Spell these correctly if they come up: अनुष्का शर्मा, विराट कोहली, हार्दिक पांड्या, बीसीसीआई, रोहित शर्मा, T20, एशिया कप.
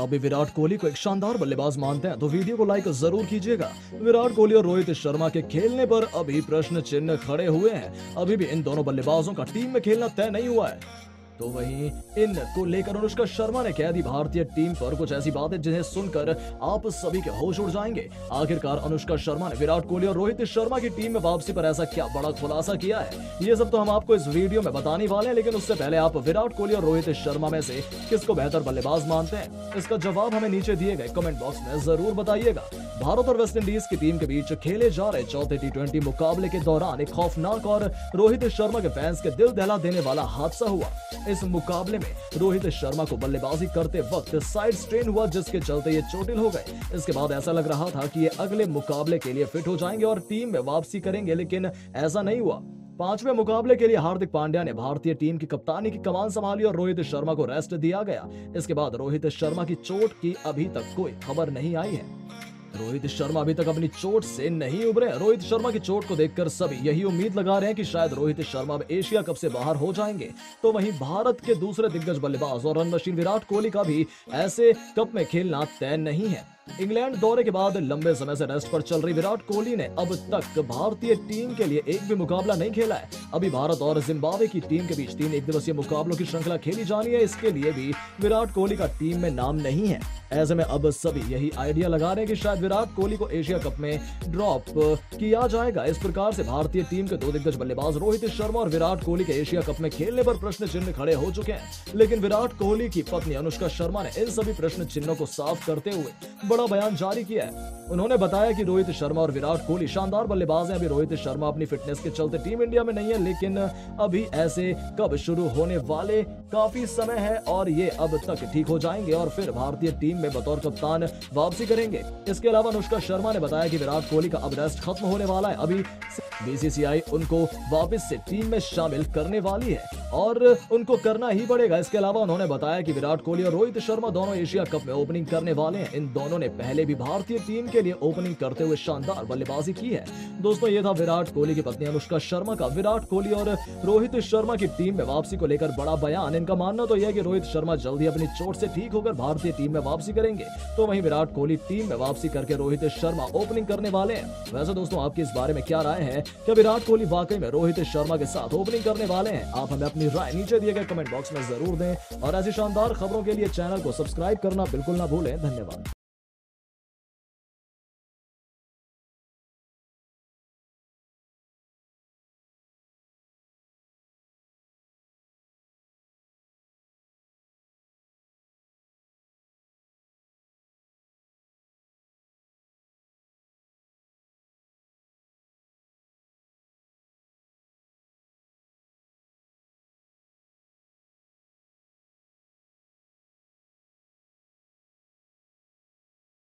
आप भी विराट कोहली को एक शानदार बल्लेबाज मानते हैं तो वीडियो को लाइक जरूर कीजिएगा। विराट कोहली और रोहित शर्मा के खेलने पर अभी प्रश्न चिन्ह खड़े हुए हैं, अभी भी इन दोनों बल्लेबाजों का टीम में खेलना तय नहीं हुआ है। तो वहीं इनको लेकर अनुष्का शर्मा ने कह दी भारतीय टीम पर कुछ ऐसी बातें जिन्हें सुनकर आप सभी के होश उड़ जाएंगे। आखिरकार अनुष्का शर्मा ने विराट कोहली और रोहित शर्मा की टीम में वापसी पर ऐसा क्या बड़ा खुलासा किया है, ये सब तो हम आपको इस वीडियो में बताने वाले हैं। लेकिन उससे पहले आप विराट कोहली और रोहित शर्मा में से किसको बेहतर बल्लेबाज मानते हैं, इसका जवाब हमें नीचे दिए गए कमेंट बॉक्स में जरूर बताइएगा। भारत और वेस्टइंडीज की टीम के बीच खेले जा रहे चौथे T20 मुकाबले के दौरान एक खौफनाक और रोहित शर्मा के फैंस के दिल दहला देने वाला हादसा हुआ। इस मुकाबले में रोहित शर्मा को बल्लेबाजी करते वक्त साइड स्ट्रेन हुआ, जिसके चलते ये चोटिल हो गए। इसके बाद ऐसा लग रहा था कि ये अगले मुकाबले के लिए फिट हो जाएंगे और टीम में वापसी करेंगे, लेकिन ऐसा नहीं हुआ। पांचवें मुकाबले के लिए हार्दिक पांड्या ने भारतीय टीम की कप्तानी की कमान संभाली और रोहित शर्मा को रेस्ट दिया गया। इसके बाद रोहित शर्मा की चोट की अभी तक कोई खबर नहीं आई है। रोहित शर्मा अभी तक अपनी चोट से नहीं उबरे। रोहित शर्मा की चोट को देखकर सभी यही उम्मीद लगा रहे हैं कि शायद रोहित शर्मा अब एशिया कप से बाहर हो जाएंगे। तो वहीं भारत के दूसरे दिग्गज बल्लेबाज और रन मशीन विराट कोहली का भी ऐसे कप में खेलना तय नहीं है। इंग्लैंड दौरे के बाद लंबे समय से रेस्ट पर चल रही विराट कोहली ने अब तक भारतीय टीम के लिए एक भी मुकाबला नहीं खेला है। अभी भारत और जिम्बाब्वे की टीम के बीच 3 एकदिवसीय मुकाबलों की श्रृंखला खेली जानी है, इसके लिए भी विराट कोहली का टीम में नाम नहीं है। ऐसे में अब सभी यही आइडिया लगा रहे हैं कि शायद विराट कोहली को एशिया कप में ड्रॉप किया जाएगा। इस प्रकार से भारतीय टीम के दो दिग्गज बल्लेबाज रोहित शर्मा और विराट कोहली के एशिया कप में खेलने पर प्रश्न चिन्ह खड़े हो चुके हैं। लेकिन विराट कोहली की पत्नी अनुष्का शर्मा ने इन सभी प्रश्न चिन्हों को साफ करते हुए बड़ा बयान जारी किया है। उन्होंने बताया कि रोहित शर्मा और विराट कोहली शानदार बल्लेबाज हैं। अभी रोहित शर्मा अपनी फिटनेस के चलते टीम इंडिया में नहीं है, लेकिन अभी ऐसे कब शुरू होने वाले काफी समय है और ये अब तक ठीक हो जाएंगे और फिर भारतीय टीम में बतौर कप्तान वापसी करेंगे। इसके अलावा अनुष्का शर्मा ने बताया कि विराट कोहली का अब रेस्ट खत्म होने वाला है, अभी बीसीसीआई उनको वापस से टीम में शामिल करने वाली है और उनको करना ही पड़ेगा। इसके अलावा उन्होंने बताया कि विराट कोहली और रोहित शर्मा दोनों एशिया कप में ओपनिंग करने वाले हैं। इन दोनों ने पहले भी भारतीय टीम के लिए ओपनिंग करते हुए शानदार बल्लेबाजी की है। दोस्तों, ये था विराट कोहली की पत्नी अनुष्का शर्मा का विराट कोहली और रोहित शर्मा की टीम में वापसी को लेकर बड़ा बयान। इनका मानना तो यह है कि रोहित शर्मा जल्दी अपनी चोट से ठीक होकर भारतीय टीम में वापसी करेंगे। तो वहीं विराट कोहली टीम में वापसी करके रोहित शर्मा ओपनिंग करने वाले हैं। वैसे दोस्तों, आपकी इस बारे में क्या राय है कि विराट कोहली वाकई में रोहित शर्मा के साथ ओपनिंग करने वाले हैं? आप हमें अपनी राय नीचे दिए गए कमेंट बॉक्स में जरूर दें और ऐसी शानदार खबरों के लिए चैनल को सब्सक्राइब करना बिल्कुल ना भूलें। धन्यवाद।